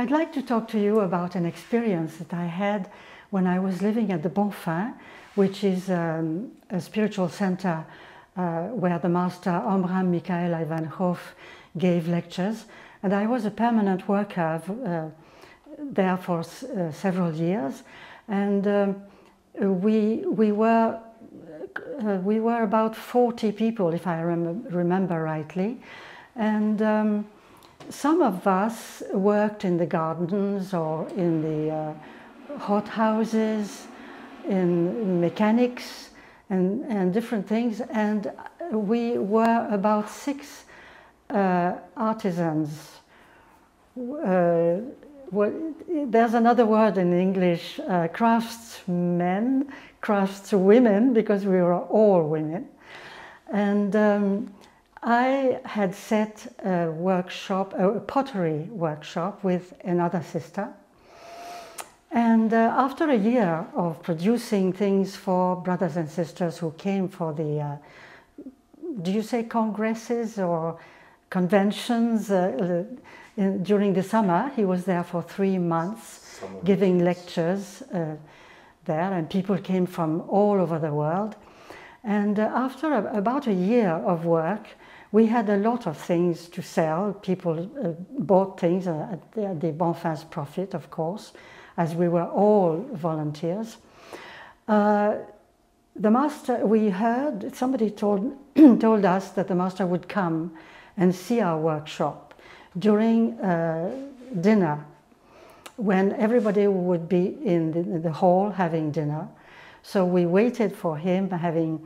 I'd like to talk to you about an experience that I had when I was living at the Bonfin, which is a spiritual center where the master Omraam Mikhaël Aïvanhov gave lectures. And I was a permanent worker there for several years. And we were about 40 people, if I remember rightly. And some of us worked in the gardens or in the hothouses, in mechanics and different things. And we were about 6 artisans. There's another word in English, craftsmen, craftswomen, because we were all women. And I had set a workshop, a pottery workshop, with another sister. And after a year of producing things for brothers and sisters who came for the, do you say congresses or conventions? During the summer, he was there for 3 months, giving lectures there, and people came from all over the world. And after about a year of work, we had a lot of things to sell. People bought things at the Bonfin's profit, of course, as we were all volunteers. The master, we heard, somebody told us that the master would come and see our workshop during dinner, when everybody would be in the hall having dinner. So we waited for him, having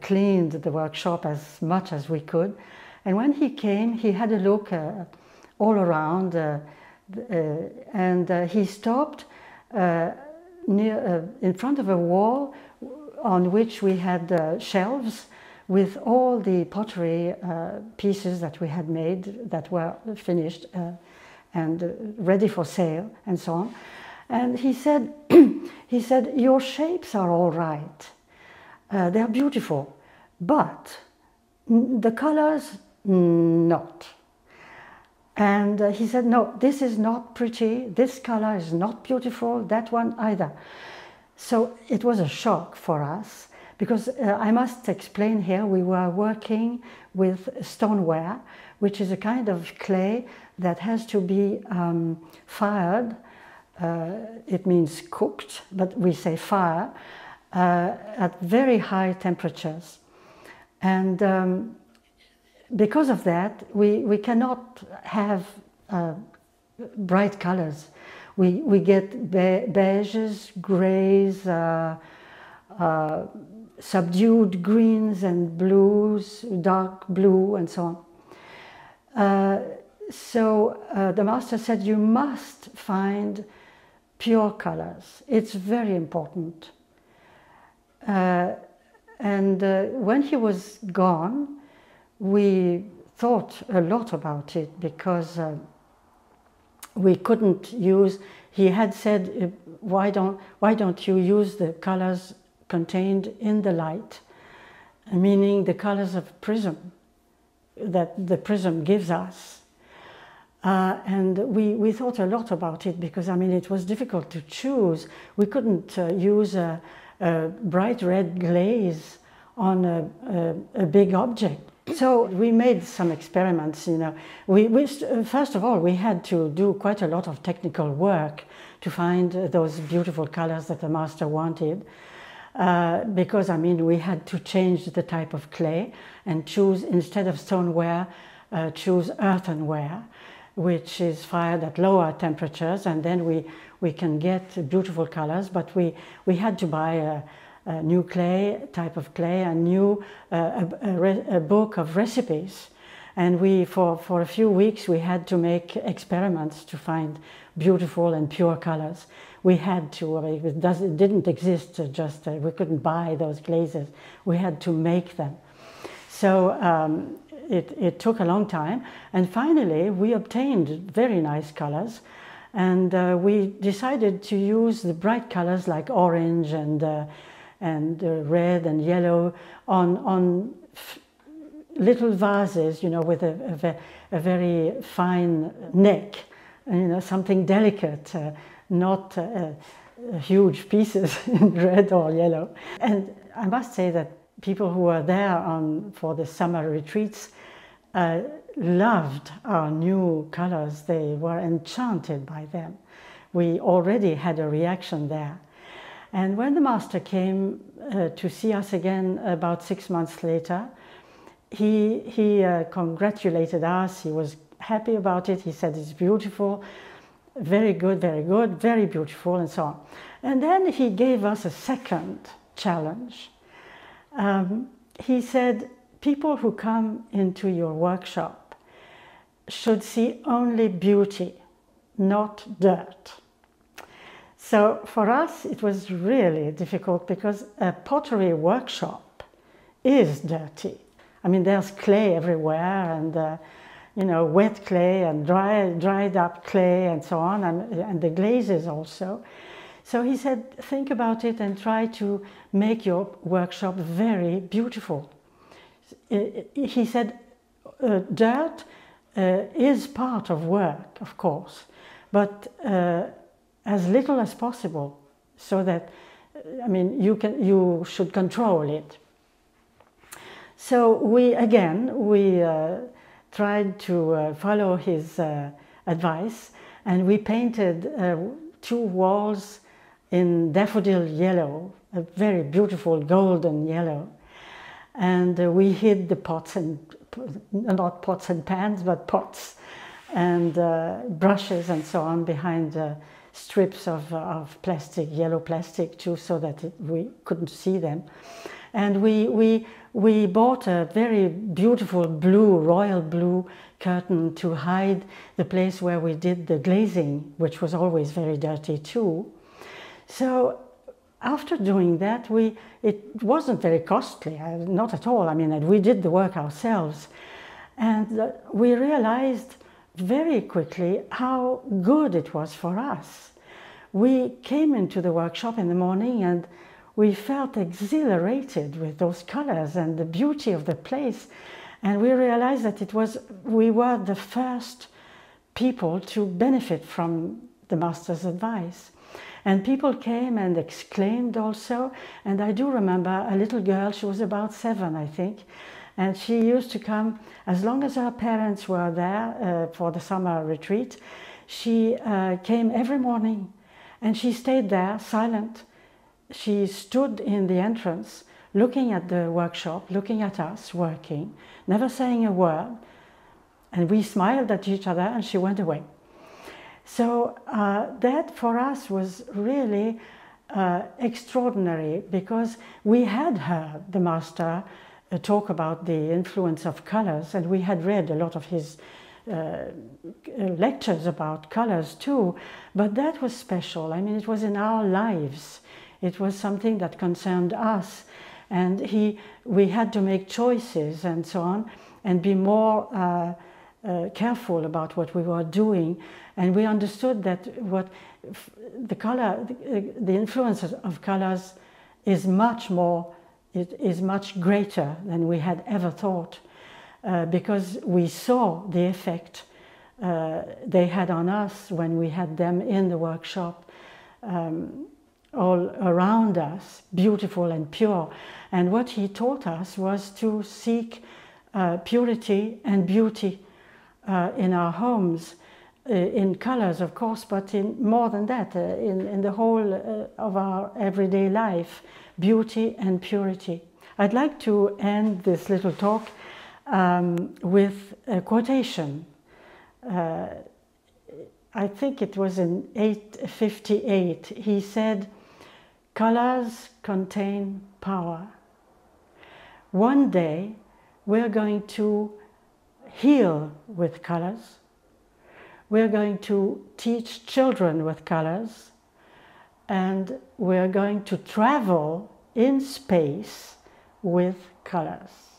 cleaned the workshop as much as we could. And when he came, he had a look all around, and he stopped in front of a wall on which we had shelves with all the pottery pieces that we had made, that were finished and ready for sale and so on. And he said, he said, "Your shapes are all right. They're beautiful, but the colors, not." And he said, "No, this is not pretty. This color is not beautiful, that one either." So it was a shock for us, because I must explain here, we were working with stoneware, which is a kind of clay that has to be fired. It means cooked, but we say fire, at very high temperatures. And because of that, we cannot have bright colors. We get beiges, grays, subdued greens and blues, dark blue and so on. So the master said, "You must find pure colors. It's very important." And when he was gone, we thought a lot about it, because we couldn't use, he had said, why don't you use the colors contained in the light, meaning the colors of prism that the prism gives us. And we thought a lot about it, because I mean it was difficult to choose. We couldn't use a bright red glaze on a big object. So we made some experiments, you know. We first of all, we had to do quite a lot of technical work to find those beautiful colors that the master wanted. Because I mean we had to change the type of clay and choose, instead of stoneware, choose earthenware, which is fired at lower temperatures, and then we can get beautiful colors. But we had to buy a new clay, type of clay, and new a book of recipes, and we for a few weeks we had to make experiments to find beautiful and pure colors. We had to, it didn't exist, just we couldn't buy those glazes. We had to make them. So it took a long time. And finally, we obtained very nice colors. And we decided to use the bright colors like orange and red and yellow on little vases, you know, with a very fine neck, something delicate, not huge pieces in red or yellow. And I must say that people who were there for the summer retreats loved our new colors. They were enchanted by them. We already had a reaction there. And when the master came to see us again about 6 months later, he congratulated us. He was happy about it. He said, "It's beautiful, very good, very beautiful," and so on. And then he gave us a second challenge. He said, "People who come into your workshop should see only beauty, not dirt." So for us, it was really difficult because a pottery workshop is dirty. I mean, there's clay everywhere and, you know, wet clay and dried up clay and so on, and the glazes also. So he said, "Think about it and try to make your workshop very beautiful." He said, "Dirt is part of work, of course, but as little as possible, so that, I mean, you should control it." So we tried to follow his advice, and we painted two walls in daffodil yellow, a very beautiful golden yellow. And we hid the pots and, not pots and pans, but pots and brushes and so on behind strips of plastic, yellow plastic too, so that we couldn't see them. And we bought a very beautiful blue, royal blue curtain to hide the place where we did the glazing, which was always very dirty too. So after doing that, it wasn't very costly, not at all. I mean, we did the work ourselves, and we realized very quickly how good it was for us. We came into the workshop in the morning and we felt exhilarated with those colors and the beauty of the place, and we realized that we were the first people to benefit from the master's advice. And people came and exclaimed also, and I do remember a little girl, she was about 7, I think, and she used to come, as long as her parents were there for the summer retreat, she came every morning, and she stayed there, silent. She stood in the entrance, looking at the workshop, looking at us working, never saying a word, and we smiled at each other, and she went away. So that for us was really extraordinary, because we had heard the master talk about the influence of colors, and we had read a lot of his lectures about colors too, but that was special. I mean, it was in our lives. It was something that concerned us, and we had to make choices and so on, and be more careful about what we were doing. And we understood that the influence of colors is much greater than we had ever thought, because we saw the effect they had on us when we had them in the workshop, all around us, beautiful and pure. And what he taught us was to seek purity and beauty in our homes, in colors, of course, but in more than that, in the whole of our everyday life, beauty and purity. I'd like to end this little talk with a quotation. I think it was in 858. He said, "Colors contain power. One day we're going to heal with colors. We're going to teach children with colors, and we're going to travel in space with colors."